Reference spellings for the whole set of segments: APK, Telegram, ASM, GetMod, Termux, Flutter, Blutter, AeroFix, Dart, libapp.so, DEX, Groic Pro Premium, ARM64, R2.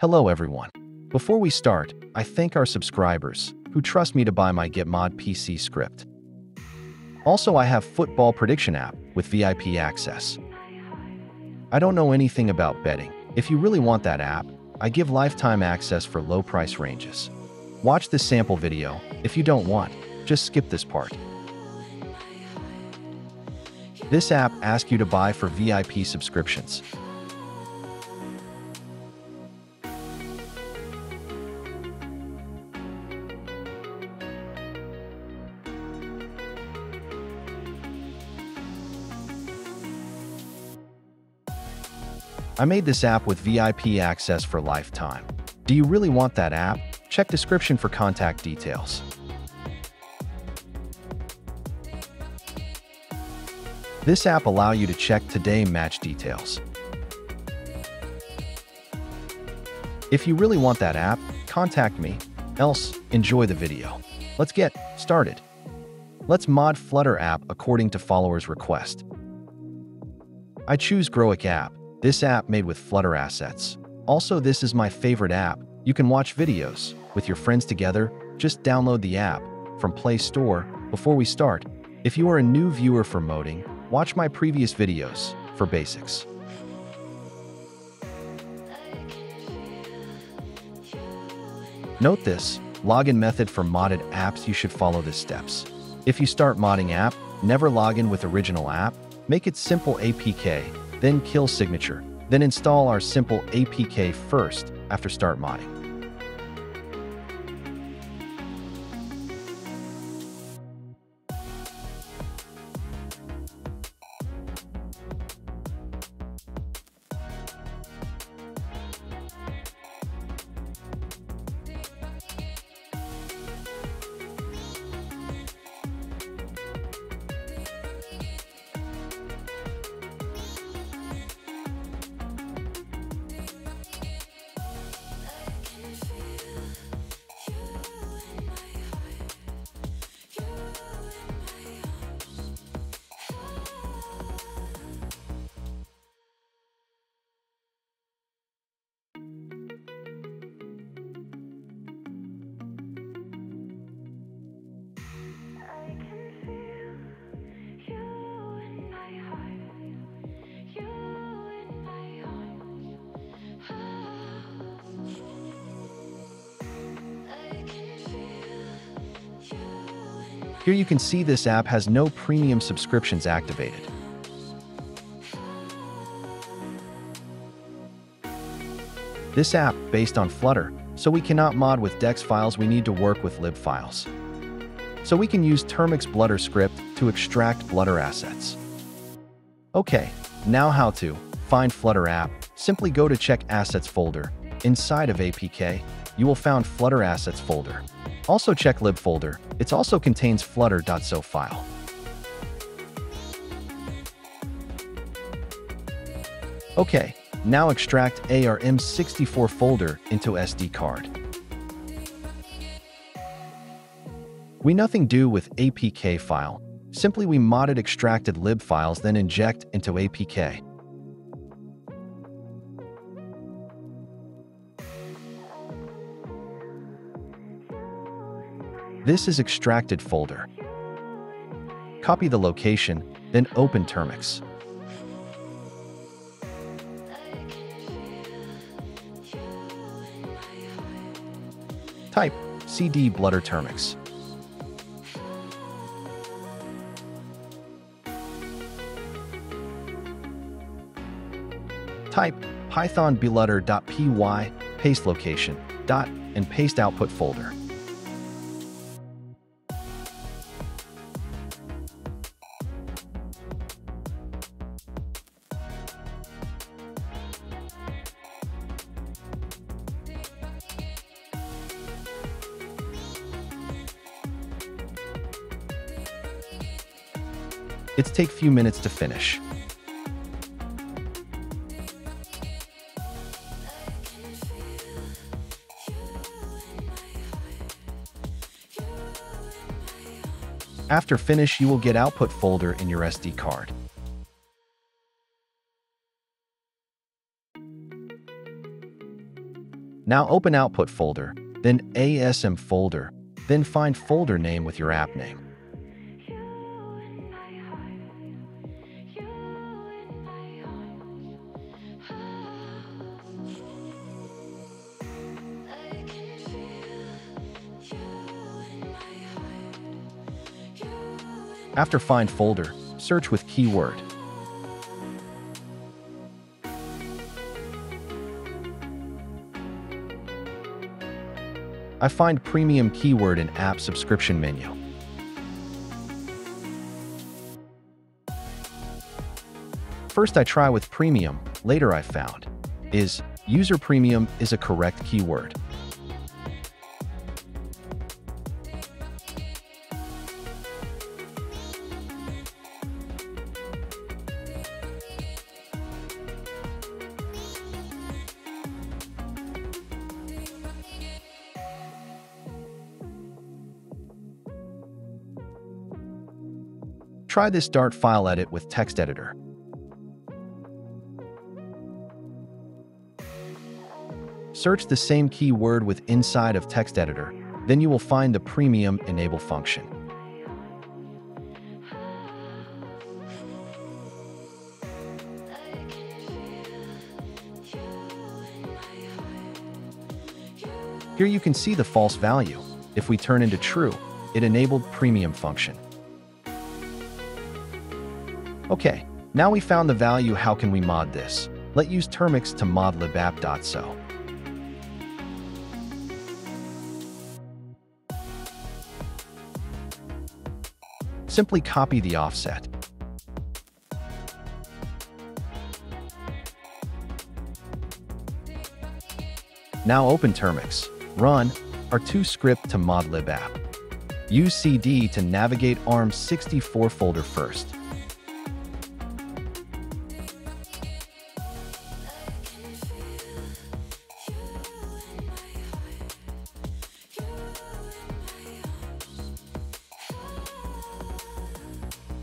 Hello everyone. Before we start, I thank our subscribers who trust me to buy my GetMod PC script. Also, I have football prediction app with VIP access. I don't know anything about betting. If you really want that app, I give lifetime access for low price ranges. Watch this sample video. If you don't want, just skip this part. This app asks you to buy for VIP subscriptions. I made this app with VIP access for lifetime. Do you really want that app? Check description for contact details. This app allows you to check today match details. If you really want that app, contact me. Else, enjoy the video. Let's get started. Let's mod Flutter app according to followers' request. I choose Groic app. This app made with Flutter assets. Also, this is my favorite app. You can watch videos with your friends together. Just download the app from Play Store. Before we start, if you are a new viewer for modding, watch my previous videos for basics. Note this, login method for modded apps. You should follow the steps. If you start modding app, never log in with original app. Make it simple APK. Then kill signature, then install our simple APK first after start modding. Here you can see this app has no premium subscriptions activated. This app based on Flutter, so we cannot mod with DEX files. We need to work with lib files. So we can use Termux Blutter script to extract Blutter assets. Okay, now how to find Flutter app. Simply go to check assets folder. Inside of APK, you will found Flutter assets folder. Also check lib folder. It also contains flutter.so file. Okay, now extract ARM64 folder into SD card. We nothing do with APK file. Simply we modded extracted lib files then inject into APK. This is extracted folder. Copy the location, then open Termux. Type CD Blutter Termux. Type Python Blutter.py, paste location, and paste output folder. It's take few minutes to finish. After finish, you will get output folder in your SD card. Now open Output folder, then ASM folder, then find folder name with your app name. After find folder, search with keyword. I find premium keyword in app subscription menu. First I try with premium, later I found is user premium is a correct keyword. Try this Dart file edit with text editor. Search the same keyword with inside of text editor, then you will find the premium enable function. Here you can see the false value. If we turn into true, it enabled premium function. Okay, now we found the value. How can we mod this? Let's use Termux to mod libapp.so. Simply copy the offset. Now open Termux, run R2 script to mod libapp. Use CD to navigate ARM64 folder first.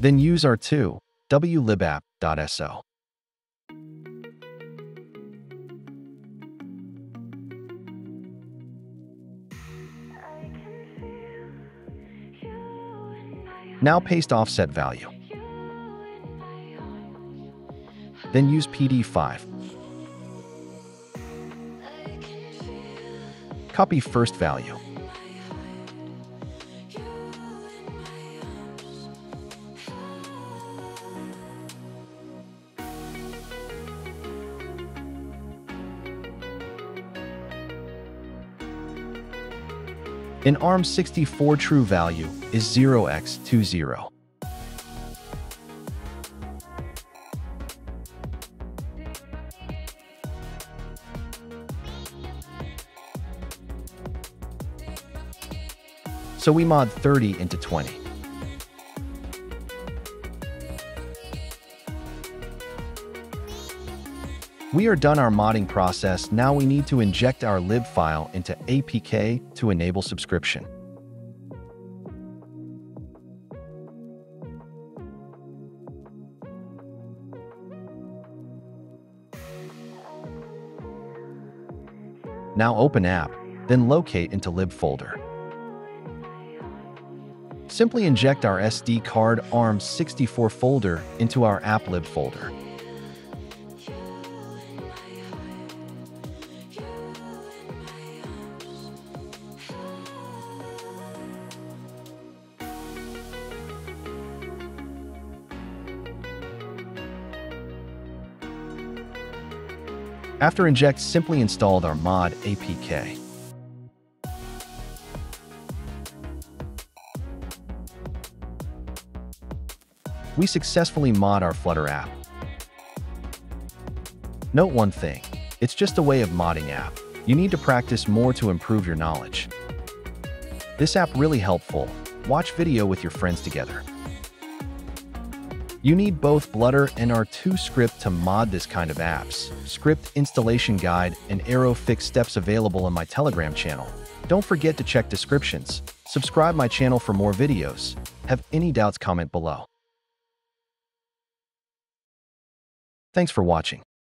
Then use R2, wlibapp.so. Now paste offset value. Then use PD5. Copy first value. In ARM64 true value is 0x20. So we mod 30 into 20. We are done our modding process. Now we need to inject our lib file into APK to enable subscription. Now open app, then locate into lib folder. Simply inject our SD card ARM64 folder into our app lib folder. After inject, simply installed our mod APK. We successfully mod our Flutter app. Note one thing, it's just a way of modding app. You need to practice more to improve your knowledge. This app really helpful. Watch video with your friends together. You need both Blutter and R2 script to mod this kind of apps. Script installation guide and AeroFix steps available in my Telegram channel. Don't forget to check descriptions. Subscribe my channel for more videos. Have any doubts, comment below. Thanks for watching.